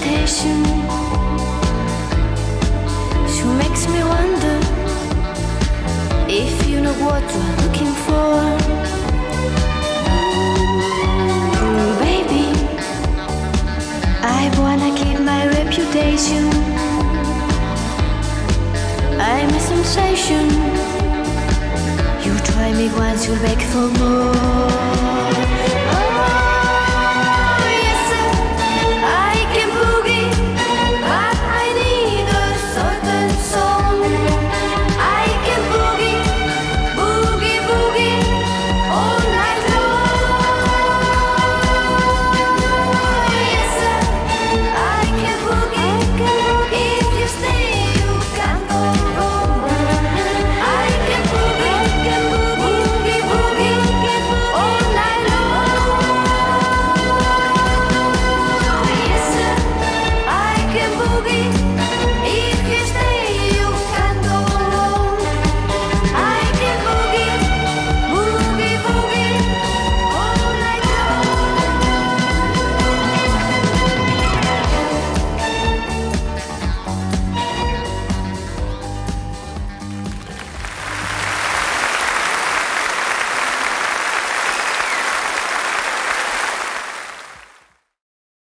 hesitation. She makes me wonder if you know what you're looking for. Baby, I wanna keep my reputation. I'm a sensation. You try me once, you'll beg for more.